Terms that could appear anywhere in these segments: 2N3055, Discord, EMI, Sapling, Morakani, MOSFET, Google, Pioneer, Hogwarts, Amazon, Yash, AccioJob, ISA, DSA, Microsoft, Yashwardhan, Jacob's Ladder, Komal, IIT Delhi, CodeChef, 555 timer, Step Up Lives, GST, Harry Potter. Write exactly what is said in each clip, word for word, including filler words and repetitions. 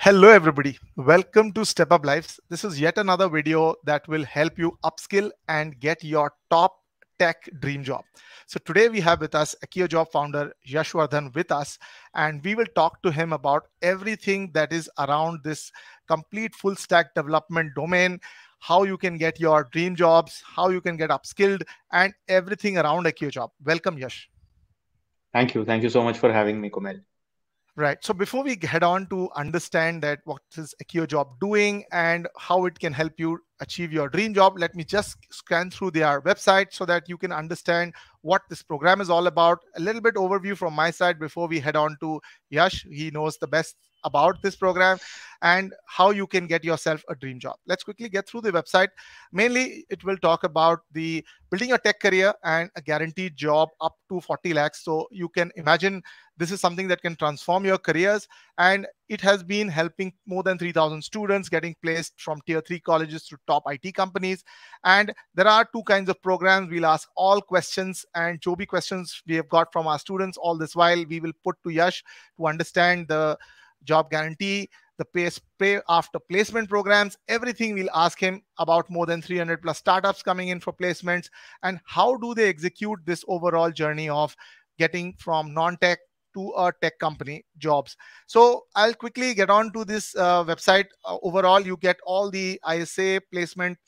Hello everybody, welcome to Step Up Lives. This is yet another video that will help you upskill and get your top tech dream job. So today we have with us AccioJob founder Yashwardhan with us, and we will talk to him about everything that is around this complete full stack development domain, how you can get your dream jobs, how you can get upskilled, and everything around AccioJob. Welcome, Yash. Thank you. Thank you so much for having me, Komal. Right. So before we head on to understand that what is AccioJob doing and how it can help you achieve your dream job, let me just scan through their website so that you can understand what this program is all about. A little bit overview from my side before we head on to Yash. He knows the best about this program and how you can get yourself a dream job. Let's quickly get through the website. Mainly, it will talk about the building your tech career and a guaranteed job up to forty lakhs. So you can imagine this is something that can transform your careers, and it has been helping more than three thousand students getting placed from tier three colleges to top I T companies. And there are two kinds of programs. We'll ask all questions and Joby questions we have got from our students. All this while we will put to Yash to understand the job guarantee, the pay, pay after placement programs, everything. We'll ask him about more than three hundred plus startups coming in for placements and how do they execute this overall journey of getting from non-tech to a tech company jobs. So I'll quickly get on to this uh, website. Uh, overall, you get all the I S A placement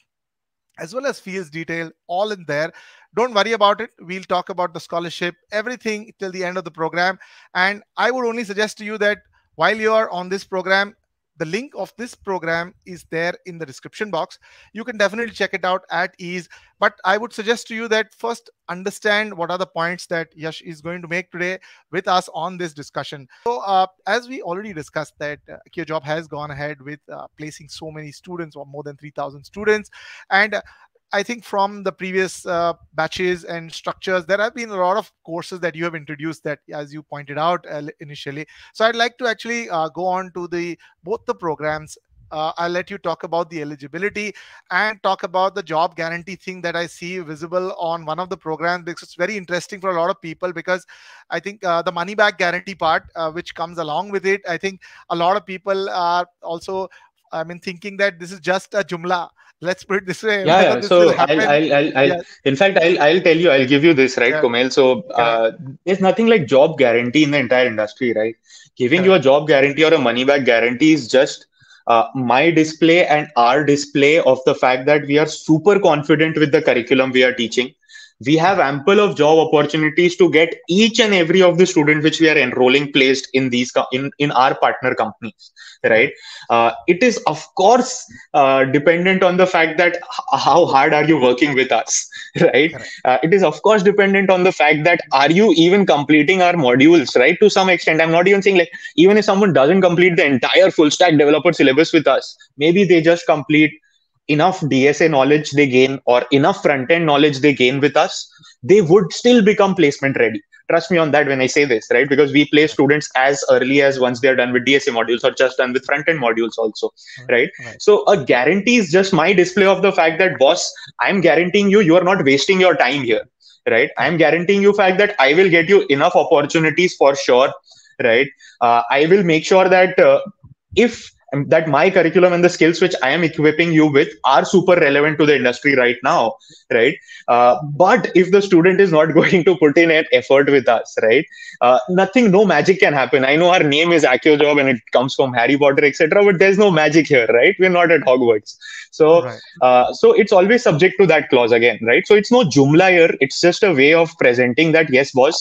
as well as fees detail all in there. Don't worry about it. We'll talk about the scholarship, everything till the end of the program. And I would only suggest to you that while you are on this program, the link of this program is there in the description box. You can definitely check it out at ease. But I would suggest to you that first understand what are the points that Yash is going to make today with us on this discussion. So uh, as we already discussed that uh, AccioJob has gone ahead with uh, placing so many students, or more than three thousand students. And uh, I think from the previous uh, batches and structures, there have been a lot of courses that you have introduced that, as you pointed out uh, initially. So I'd like to actually uh, go on to the both the programs. Uh, I'll let you talk about the eligibility and talk about the job guarantee thing that I see visible on one of the programs, because it's very interesting for a lot of people, because I think uh, the money back guarantee part, uh, which comes along with it, I think a lot of people are also I mean, thinking that this is just a jumla. Let's put it this way. Yeah, yeah. This so I'll, I'll, I'll, I'll, yes. in fact, I'll, I'll tell you, I'll give you this, right, yeah. Komal? So yeah. uh, there's nothing like job guarantee in the entire industry, right? Giving yeah. you a job guarantee or a money back guarantee is just uh, my display and our display of the fact that we are super confident with the curriculum we are teaching. We have ample of job opportunities to get each and every of the student which we are enrolling placed in these in, in our partner companies, right? Uh, it is, of course, uh, dependent on the fact that how hard are you working with us, right? Uh, it is, of course, dependent on the fact that are you even completing our modules, right? To some extent, I'm not even saying like, even if someone doesn't complete the entire full stack developer syllabus with us, maybe they just complete enough D S A knowledge they gain or enough front-end knowledge they gain with us, they would still become placement ready. Trust me on that when I say this, right? Because we place students as early as once they're done with D S A modules or just done with front-end modules also, right? right? So a guarantee is just my display of the fact that, boss, I'm guaranteeing you, you are not wasting your time here, right? I'm guaranteeing you fact that I will get you enough opportunities for sure, right? Uh, I will make sure that uh, if... that my curriculum and the skills which I am equipping you with are super relevant to the industry right now, right? Uh, but if the student is not going to put in an effort with us, right? Uh, nothing, no magic can happen. I know our name is AccioJob and it comes from Harry Potter, et cetera. But there's no magic here, right? We're not at Hogwarts. So, right. uh, so it's always subject to that clause again, right? So it's no jumla here. It's just a way of presenting that, yes, boss,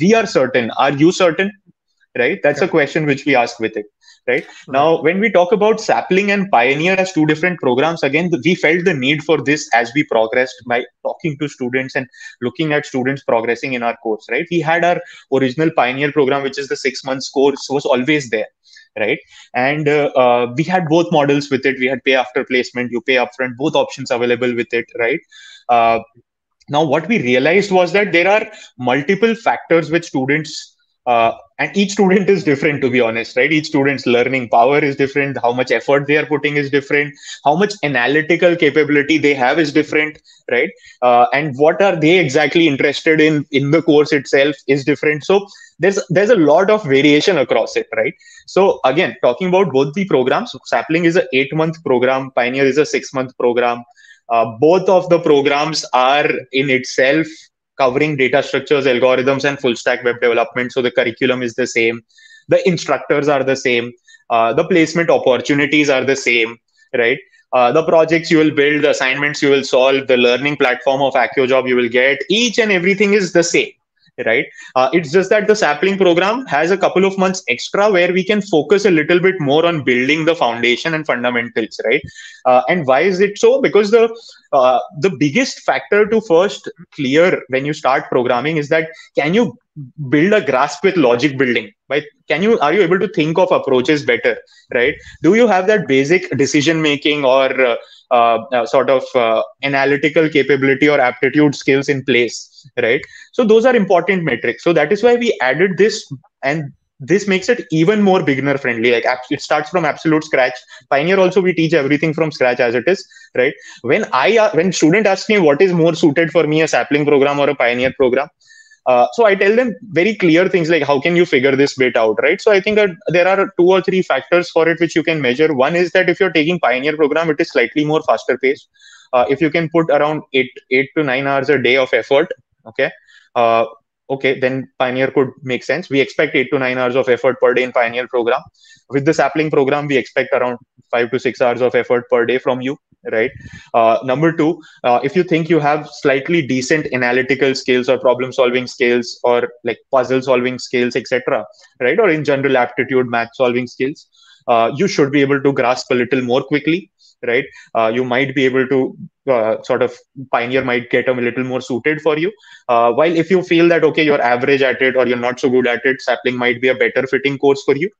we are certain. Are you certain? Right? That's okay. A question which we ask with it. Right now, when we talk about Sapling and Pioneer as two different programs, again, we felt the need for this as we progressed by talking to students and looking at students progressing in our course. Right, we had our original Pioneer program, which is the six months course, was always there. Right, and uh, uh, we had both models with it. We had pay after placement, you pay upfront, both options available with it. Right. Uh, now, what we realized was that there are multiple factors which students Uh, and each student is different, to be honest, right? Each student's learning power is different. How much effort they are putting is different. How much analytical capability they have is different, right? Uh, and what are they exactly interested in in the course itself is different. So there's there's a lot of variation across it, right? So again, talking about both the programs, Sapling is an eight-month program. Pioneer is a six-month program. Uh, both of the programs are in itself covering data structures, algorithms, and full stack web development. So the curriculum is the same. The instructors are the same. Uh, the placement opportunities are the same, right? Uh, the projects you will build, the assignments you will solve, the learning platform of AccioJob you will get, each and everything is the same, right? Uh, it's just that the Sapling program has a couple of months extra where we can focus a little bit more on building the foundation and fundamentals, right? Uh, and why is it so? Because the uh, the biggest factor to first clear when you start programming is that, can you build a grasp with logic building? Right? Can you, are you able to think of approaches better, right? Do you have that basic decision making or uh, Uh, uh, sort of uh, analytical capability or aptitude skills in place, right? So those are important metrics. So that is why we added this, and this makes it even more beginner friendly. Like it starts from absolute scratch. Pioneer also, we teach everything from scratch as it is, right? When I uh, when student asks me what is more suited for me, a Sapling program or a Pioneer program, uh, so I tell them very clear things like, how can you figure this bit out, right? So I think that there are two or three factors for it which you can measure. One is that if you're taking Pioneer program, it is slightly more faster paced. Uh, if you can put around eight, eight to nine hours a day of effort, okay, uh, okay, then Pioneer could make sense. We expect eight to nine hours of effort per day in Pioneer program. With the Sapling program, we expect around five to six hours of effort per day from you, right? Uh, number two, uh, if you think you have slightly decent analytical skills or problem solving skills or like puzzle solving skills, et cetera, right? Or in general aptitude, math solving skills, uh, you should be able to grasp a little more quickly, right? Uh, you might be able to uh, sort of, Pioneer might get a little more suited for you. Uh, while if you feel that, okay, you're average at it or you're not so good at it, Sapling might be a better fitting course for you,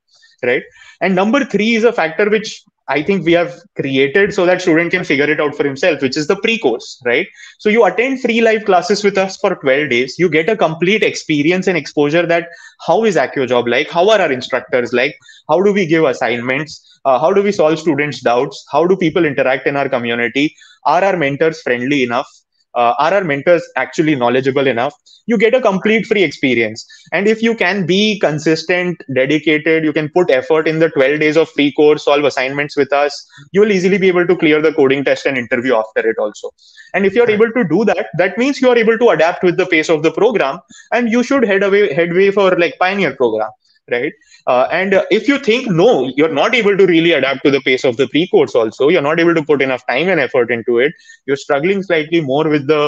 right? And number three is a factor which I think we have created so that student can figure it out for himself, which is the pre-course, right? So you attend free live classes with us for twelve days. You get a complete experience and exposure that how is AccioJob like? How are our instructors like? How do we give assignments? Uh, how do we solve students' doubts? How do people interact in our community? Are our mentors friendly enough? Uh, are our mentors actually knowledgeable enough? You get a complete free experience. And if you can be consistent, dedicated, you can put effort in the twelve days of free course, solve assignments with us, you will easily be able to clear the coding test and interview after it also. And if you're able to do that, that means you're able to adapt with the pace of the program, and you should head away, headway for like Pioneer program, right? Uh, and uh, if you think, no, you're not able to really adapt to the pace of the pre-course also, you're not able to put enough time and effort into it, you're struggling slightly more with the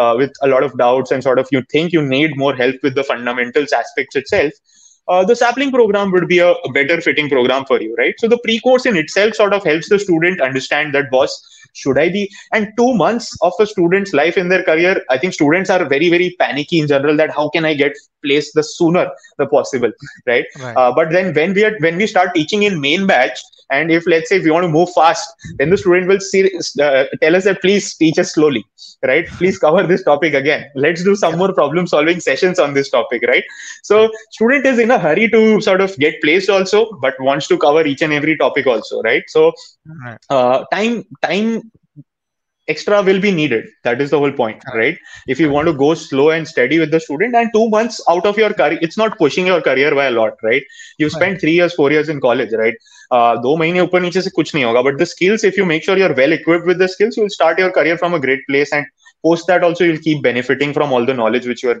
uh, with a lot of doubts and sort of you think you need more help with the fundamentals aspects itself, uh, the Sapling program would be a, a better fitting program for you, right? So the pre-course in itself sort of helps the student understand that, boss, should I be? And two months of a student's life in their career, I think students are very, very panicky in general that how can I get placed the sooner the possible, right? Right. Uh, but then when we are, when we start teaching in main batch, and if let's say if we want to move fast, then the student will see, uh, tell us that please teach us slowly, right? Please cover this topic again. Let's do some more problem solving sessions on this topic, right? So student is in a hurry to sort of get placed also, but wants to cover each and every topic also, right? So uh, time, time extra will be needed. That is the whole point, right? If you want to go slow and steady with the student, and two months out of your career, it's not pushing your career by a lot, right? You spend three years, four years in college, right? दो महीने ऊपर नीचे से कुछ नहीं होगा. But the skills, if you make sure you're well equipped with the skills, you'll start your career from a great place, and post that also you'll keep benefiting from all the knowledge which you are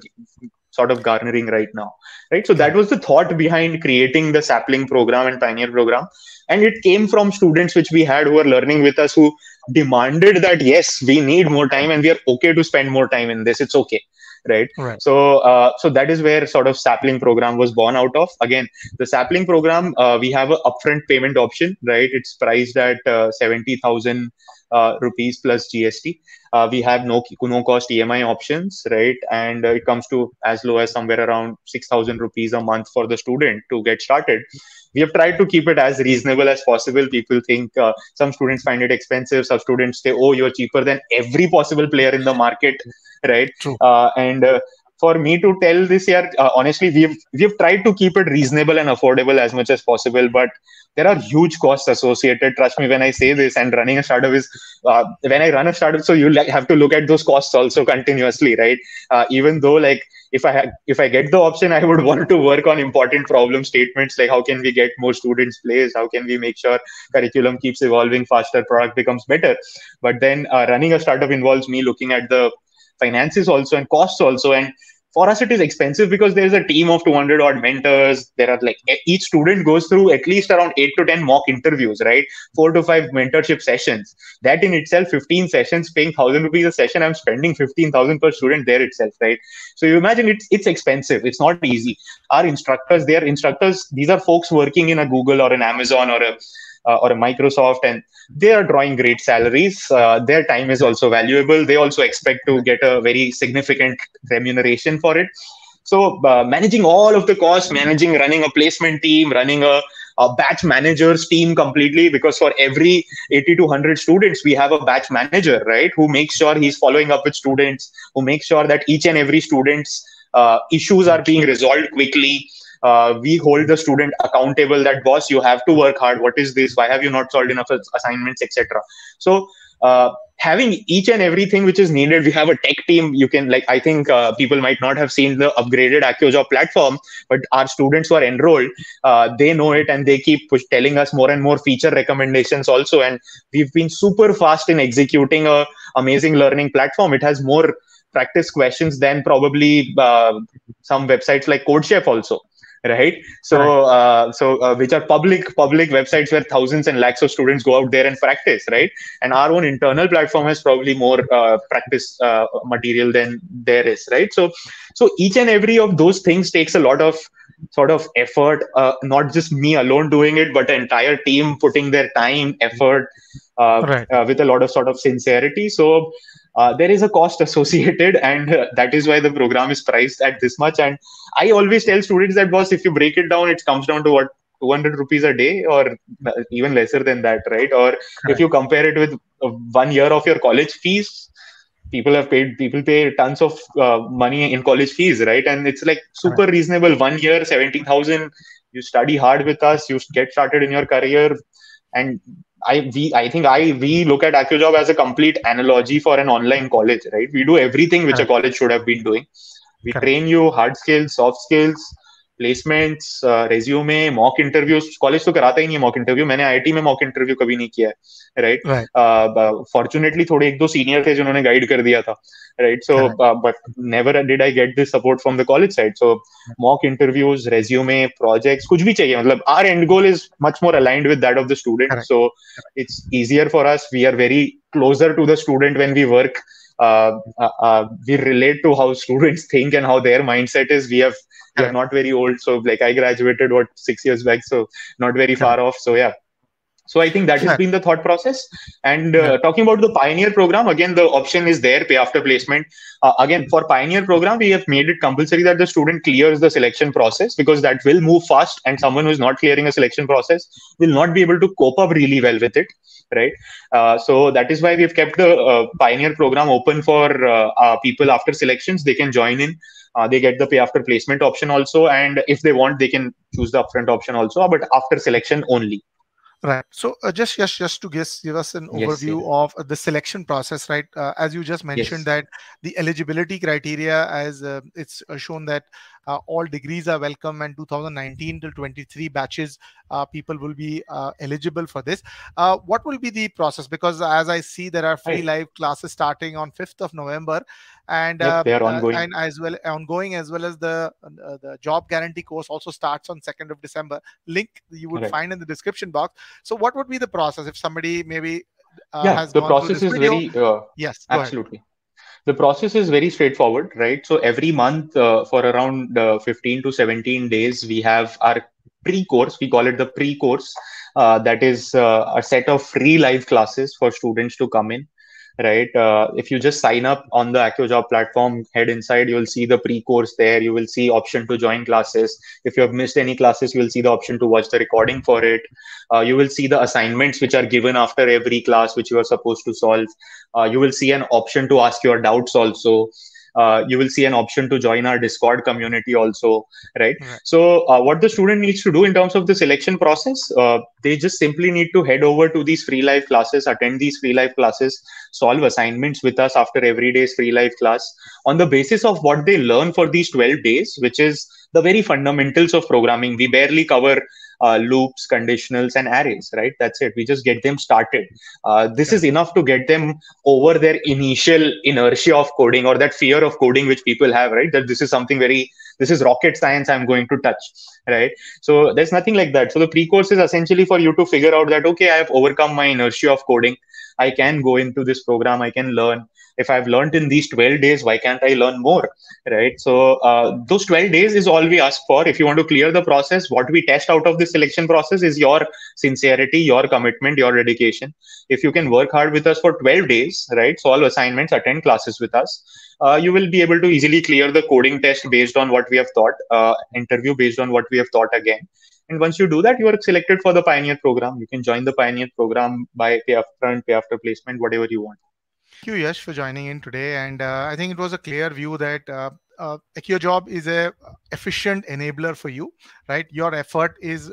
sort of garnering right now, right? So that was the thought behind creating the Sapling program and Pioneer program. And it came from students which we had who were learning with us, who demanded that, yes, we need more time and we are okay to spend more time in this. It's okay. Right. Right. So uh, so that is where sort of Sapling program was born out of. Again, the Sapling program, uh, we have an upfront payment option, right? It's priced at uh, seventy thousand uh, rupees plus G S T. Uh, we have no, no cost E M I options, right? And uh, it comes to as low as somewhere around six thousand rupees a month for the student to get started. We have tried to keep it as reasonable as possible. People think uh, some students find it expensive. Some students say, oh, you're cheaper than every possible player in the market, right? Uh, and uh, for me to tell this year, uh, honestly, we've we've tried to keep it reasonable and affordable as much as possible, but there are huge costs associated. Trust me when I say this. And running a startup is uh, when I run a startup, so you have to look at those costs also continuously, right? Uh, even though, like, if I ha- if I get the option, I would want to work on important problem statements like how can we get more students placed, how can we make sure curriculum keeps evolving faster, product becomes better. But then uh, running a startup involves me looking at the finances also and costs also, and for us, it is expensive because there's a team of two hundred odd mentors. There are like each student goes through at least around eight to ten mock interviews, right? Four to five mentorship sessions. That in itself, fifteen sessions, paying one thousand rupees a session, I'm spending fifteen thousand per student there itself, right? So you imagine it's it's expensive. It's not easy. Our instructors, they are instructors. These are folks working in a Google or an Amazon or a Uh, or a Microsoft, and they are drawing great salaries. Uh, their time is also valuable. They also expect to get a very significant remuneration for it. So uh, managing all of the costs, managing, running a placement team, running a, a batch manager's team completely, because for every eighty to one hundred students, we have a batch manager, right? Who makes sure he's following up with students, who makes sure that each and every student's uh, issues are being resolved quickly. Uh, we hold the student accountable that, boss, you have to work hard. What is this? Why have you not solved enough assignments, et cetera. So uh, having each and everything which is needed, we have a tech team. You can, like, I think uh, people might not have seen the upgraded AccioJob platform, but our students who are enrolled, uh, they know it and they keep push- telling us more and more feature recommendations also. And we've been super fast in executing a amazing learning platform. It has more practice questions than probably uh, some websites like CodeChef also. Right. So uh, so uh, which are public public websites where thousands and lakhs of students go out there and practice. Right. And our own internal platform has probably more uh, practice uh, material than there is. Right. So so each and every of those things takes a lot of sort of effort, uh, not just me alone doing it, but the entire team putting their time, effort uh, right. uh, with a lot of sort of sincerity. So Uh, there is a cost associated, and uh, that is why the program is priced at this much. And I always tell students that, boss, if you break it down, it comes down to what, two hundred rupees a day or even lesser than that, right? Or if you compare it with one year of your college fees, people have paid, people pay tons of uh, money in college fees, right? And it's like super reasonable. One year, seventeen thousand, you study hard with us, you get started in your career. And I we I think I we look at AccioJob as a complete analogy for an online college, right? We do everything which a college should have been doing. We train you hard skills, soft skills, placements, uh, resume, mock interviews. College तो कराता ही नहीं mock interview. मैंने I I T में mock interview कभी नहीं किया, right? right. Uh, fortunately, थोड़े एक दो senior थे जिन्होंने guide कर दिया था, right? So, uh, but never did I get this support from the college side. So, mock interviews, resume, projects, कुछ भी चाहिए. मतलब our end goal is much more aligned with that of the student. Correct. So, it's easier for us. We are very closer to the student when we work. Uh, uh, uh, we relate to how students think and how their mindset is. We have we are not very old, so like I graduated what six years back, so not very far off. So yeah, so I think that has been the thought process. And uh, talking about the Pioneer program, again the option is there, pay after placement. Uh, again for Pioneer program, we have made it compulsory that the student clears the selection process, because that will move fast, and someone who is not clearing a selection process will not be able to cope up really well with it. Right. Uh, so that is why we've kept the uh, Pioneer program open for uh, uh, people after selections. They can join in. Uh, they get the pay after placement option also. And if they want, they can choose the upfront option also, but after selection only. Right. So uh, just, just just to guess, give us an overview yes, yes. of the selection process, right? Uh, as you just mentioned yes. that the eligibility criteria, as uh, it's shown that uh, all degrees are welcome, and two thousand nineteen till twenty-three batches, uh, people will be uh, eligible for this. Uh, what will be the process? Because as I see, there are free live classes starting on fifth of November. And, yep, uh, they are ongoing. Uh, and as well ongoing as well as the uh, the job guarantee course also starts on second of December. Link you would right. find in the description box. So what would be the process if somebody maybe uh, yeah, has the gone process through this is video? very uh, yes absolutely ahead. The process is very straightforward, right? So every month uh, for around uh, fifteen to seventeen days, we have our pre-course. We call it the pre-course. Uh, that is uh, a set of free live classes for students to come in. Right. Uh, if you just sign up on the AccioJob platform, head inside, you will see the pre-course there. You will see option to join classes. If you have missed any classes, you will see the option to watch the recording for it. Uh, you will see the assignments which are given after every class, which you are supposed to solve. Uh, you will see an option to ask your doubts also. Uh, you will see an option to join our Discord community also, right? Yeah. So uh, what the student needs to do in terms of the selection process, uh, they just simply need to head over to these free live classes, attend these free live classes, solve assignments with us after every day's free live class on the basis of what they learn for these twelve days, which is the very fundamentals of programming. We barely cover Uh, loops, conditionals, and arrays, right? That's it. We just get them started. Uh, this okay. is enough to get them over their initial inertia of coding, or that fear of coding which people have, right? That this is something very, this is rocket science I'm going to touch, right? So there's nothing like that. So the pre-course is essentially for you to figure out that, okay, I have overcome my inertia of coding. I can go into this program. I can learn. If I've learned in these twelve days, why can't I learn more, right? So uh, those twelve days is all we ask for. If you want to clear the process, what we test out of the selection process is your sincerity, your commitment, your dedication. If you can work hard with us for twelve days, right? Solve assignments, attend classes with us. Uh, you will be able to easily clear the coding test based on what we have taught, uh, interview based on what we have taught again. And once you do that, you are selected for the Pioneer program. You can join the Pioneer program by pay upfront, pay after placement, whatever you want. Thank you, Yash, for joining in today. And uh, I think it was a clear view that uh, uh, AccioJob is a efficient enabler for you, right? Your effort is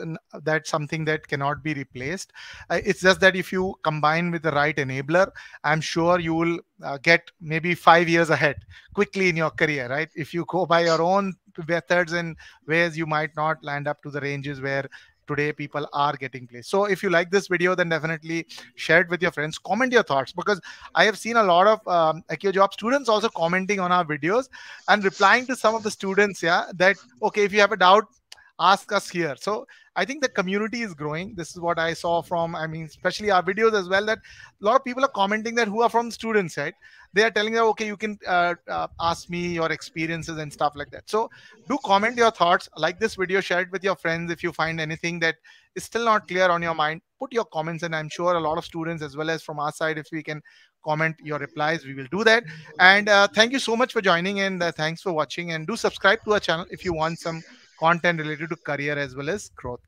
that something that cannot be replaced. Uh, it's just that if you combine with the right enabler, I'm sure you will uh, get maybe five years ahead quickly in your career, right? If you go by your own methods and ways, you might not land up to the ranges where today people are getting placed. So if you like this video, then definitely share it with your friends, comment your thoughts, because I have seen a lot of um, AccioJob students also commenting on our videos and replying to some of the students, yeah, that, okay, if you have a doubt, ask us here. So I think the community is growing. This is what I saw from, I mean, especially our videos as well, that a lot of people are commenting that who are from students, right? They are telling them, okay, you can uh, uh, ask me your experiences and stuff like that. So do comment your thoughts, like this video, share it with your friends. If you find anything that is still not clear on your mind, put your comments. And I'm sure a lot of students as well as from our side, if we can comment your replies, we will do that. And uh, thank you so much for joining, and uh, thanks for watching, and do subscribe to our channel if you want some content related to career as well as growth.